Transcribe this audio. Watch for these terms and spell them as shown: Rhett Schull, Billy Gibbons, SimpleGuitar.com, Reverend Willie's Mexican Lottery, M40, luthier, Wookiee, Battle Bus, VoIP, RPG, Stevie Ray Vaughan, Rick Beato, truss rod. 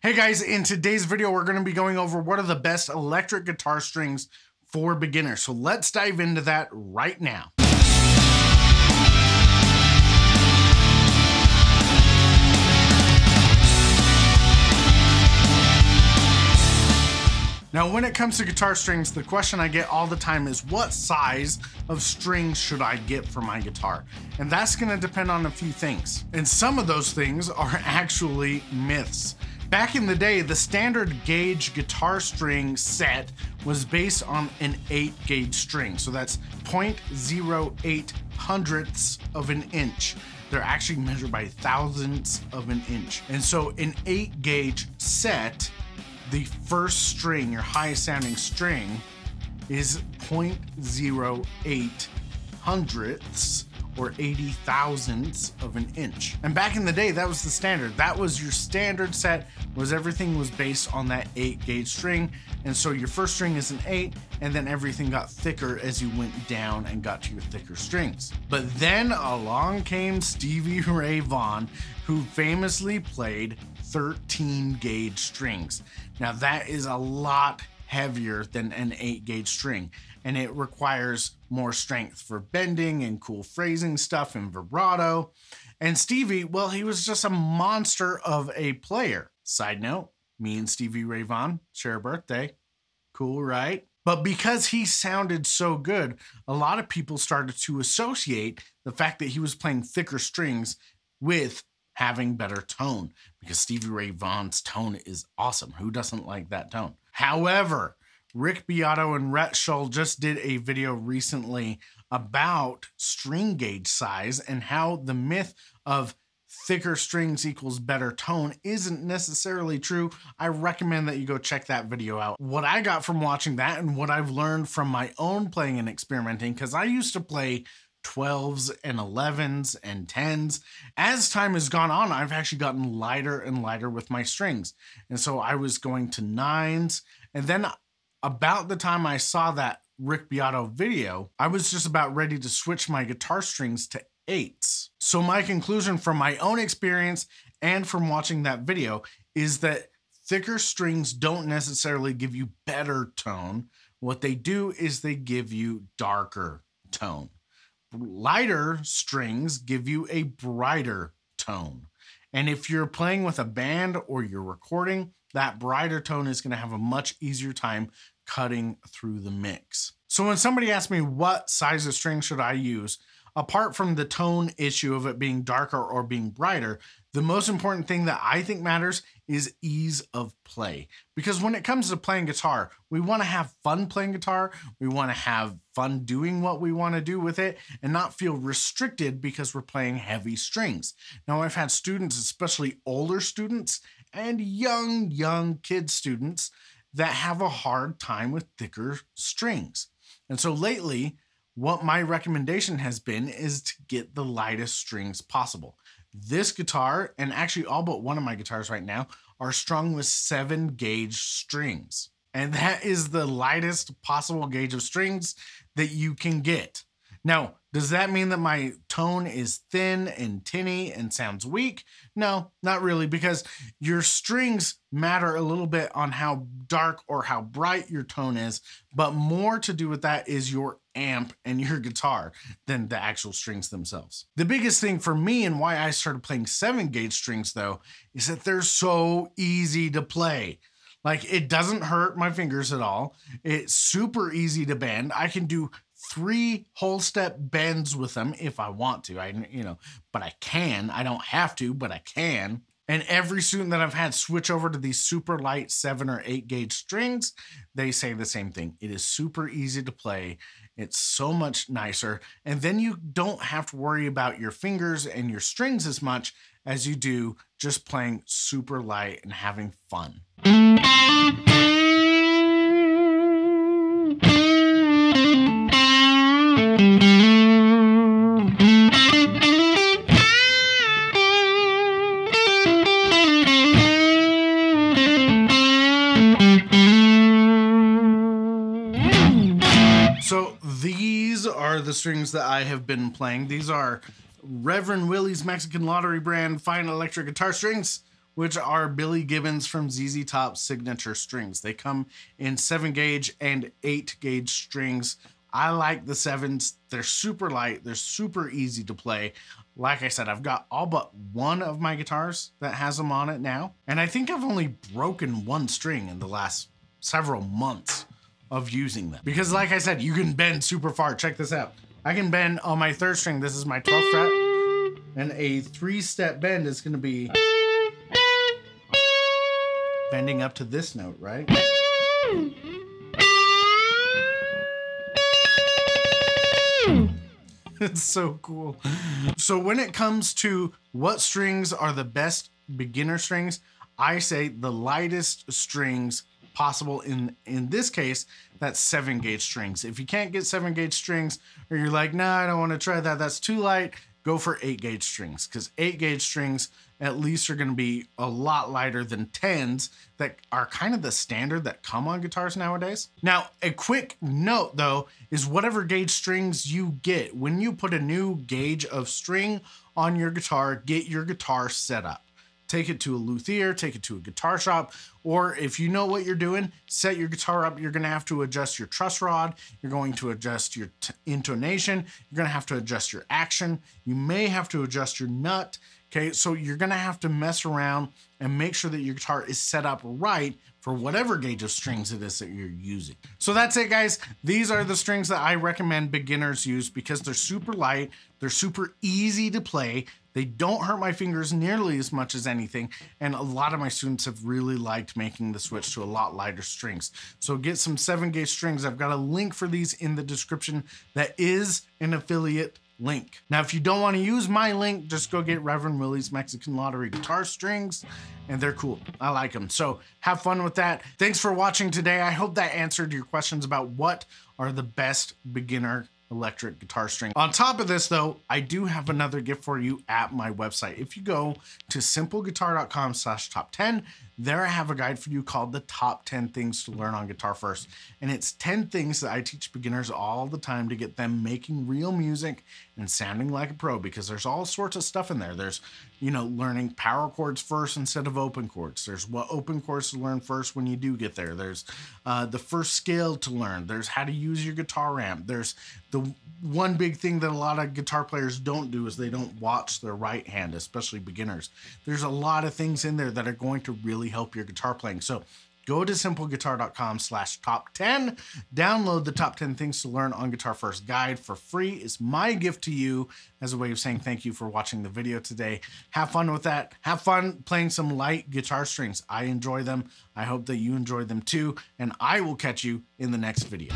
Hey guys, in today's video, we're going to be going over what are the best electric guitar strings for beginners. So let's dive into that right now. Now, when it comes to guitar strings, the question I get all the time is what size of string should I get for my guitar? And that's going to depend on a few things. And some of those things are actually myths. Back in the day, the standard gauge guitar string set was based on an 8-gauge string. So that's 0.08 hundredths of an inch. They're actually measured by thousandths of an inch. And so an 8-gauge set, the first string, your highest sounding string, is 0.08 hundredths or 80 thousandths of an inch. And back in the day, that was the standard. That was your standard set, was everything was based on that 8-gauge string. And so your first string is an 8, and then everything got thicker as you went down and got to your thicker strings. But then along came Stevie Ray Vaughan, who famously played 13-gauge strings. Now that is a lot heavier than an 8-gauge string, and it requires more strength for bending and cool phrasing stuff and vibrato. And Stevie, well, he was just a monster of a player. Side note, me and Stevie Ray Vaughan share a birthday. Cool, right? But because he sounded so good, a lot of people started to associate the fact that he was playing thicker strings with having better tone, because Stevie Ray Vaughan's tone is awesome. Who doesn't like that tone? However, Rick Beato and Rhett Schull just did a video recently about string gauge size and how the myth of thicker strings equals better tone isn't necessarily true. I recommend that you go check that video out. What I got from watching that and what I've learned from my own playing and experimenting, because I used to play 12s and 11s and 10s. As time has gone on, I've actually gotten lighter and lighter with my strings. And so I was going to 9s. And then about the time I saw that Rick Beato video, I was just about ready to switch my guitar strings to 8s. So my conclusion from my own experience and from watching that video is that thicker strings don't necessarily give you better tone. What they do is they give you darker tone. Lighter strings give you a brighter tone. And if you're playing with a band or you're recording, that brighter tone is going to have a much easier time cutting through the mix. So when somebody asks me what size of string should I use, apart from the tone issue of it being darker or being brighter, the most important thing that I think matters is ease of play. Because when it comes to playing guitar, we want to have fun playing guitar. We want to have fun doing what we want to do with it and not feel restricted because we're playing heavy strings. Now, I've had students, especially older students and young kid students, that have a hard time with thicker strings. And so lately, what my recommendation has been is to get the lightest strings possible. This guitar, and actually all but one of my guitars right now, are strung with 7-gauge strings. And that is the lightest possible gauge of strings that you can get. Now, does that mean that my tone is thin and tinny and sounds weak? No, not really, because your strings matter a little bit on how dark or how bright your tone is, but more to do with that is your amp and your guitar than the actual strings themselves. The biggest thing for me and why I started playing 7-gauge strings, though, is that they're so easy to play. Like, it doesn't hurt my fingers at all. It's super easy to bend. I can do 3 whole step bends with them if I want to. But I can. I don't have to, but I can. And every student that I've had switch over to these super light 7 or 8-gauge strings, they say the same thing. It is super easy to play. It's so much nicer. And then you don't have to worry about your fingers and your strings as much as you do just playing super light and having fun. So these are the strings that I have been playing. These are Reverend Willie's Mexican Lottery brand fine electric guitar strings which are Billy Gibbons from ZZ Top's signature strings. They come in 7-gauge and 8-gauge strings. I like the 7s. They're super light. They're super easy to play. Like I said, I've got all but one of my guitars that has them on it now. And I think I've only broken one string in the last several months of using them. Because like I said, you can bend super far. Check this out. I can bend on my 3rd string. This is my 12th fret. And a 3-step bend is gonna be bending up to this note, right? It's so cool. So when it comes to what strings are the best beginner strings, I say the lightest strings possible. In this case, that's 7-gauge strings. If you can't get 7-gauge strings, or you're like, nah, I don't want to try that, that's too light, go for 8-gauge strings, because 8-gauge strings at least are going to be a lot lighter than 10s that are kind of the standard that come on guitars nowadays. Now, a quick note though, is whatever gauge strings you get, when you put a new gauge of string on your guitar, get your guitar set up. Take it to a luthier, take it to a guitar shop, or if you know what you're doing, set your guitar up. You're gonna have to adjust your truss rod, you're going to adjust your intonation, you're gonna have to adjust your action, you may have to adjust your nut. Okay, so you're gonna have to mess around and make sure that your guitar is set up right for whatever gauge of strings it is that you're using. So that's it, guys. These are the strings that I recommend beginners use because they're super light, they're super easy to play, they don't hurt my fingers nearly as much as anything, and a lot of my students have really liked making the switch to a lot lighter strings. So get some 7-gauge strings. I've got a link for these in the description that is an affiliate link. Now, if you don't want to use my link, just go get Reverend Willie's Mexican Lottery guitar strings, and they're cool. I like them. So have fun with that. Thanks for watching today. I hope that answered your questions about what are the best beginner electric guitar strings. On top of this though, I do have another gift for you at my website. If you go to simpleguitar.com/top10, there I have a guide for you called the Top 10 Things to Learn on Guitar First. And it's 10 things that I teach beginners all the time to get them making real music and sounding like a pro, because there's all sorts of stuff in there. There's, you know, learning power chords first instead of open chords. There's what open chords to learn first when you do get there. There's the first scale to learn. There's how to use your guitar amp. There's the one big thing that a lot of guitar players don't do is they don't watch their right hand, especially beginners. There's a lot of things in there that are going to really help your guitar playing. So go to simpleguitar.com/top10, download the Top 10 Things to Learn on Guitar First guide for free. It's my gift to you as a way of saying thank you for watching the video today. Have fun with that. Have fun playing some light guitar strings. I enjoy them. I hope that you enjoy them too, and I will catch you in the next video.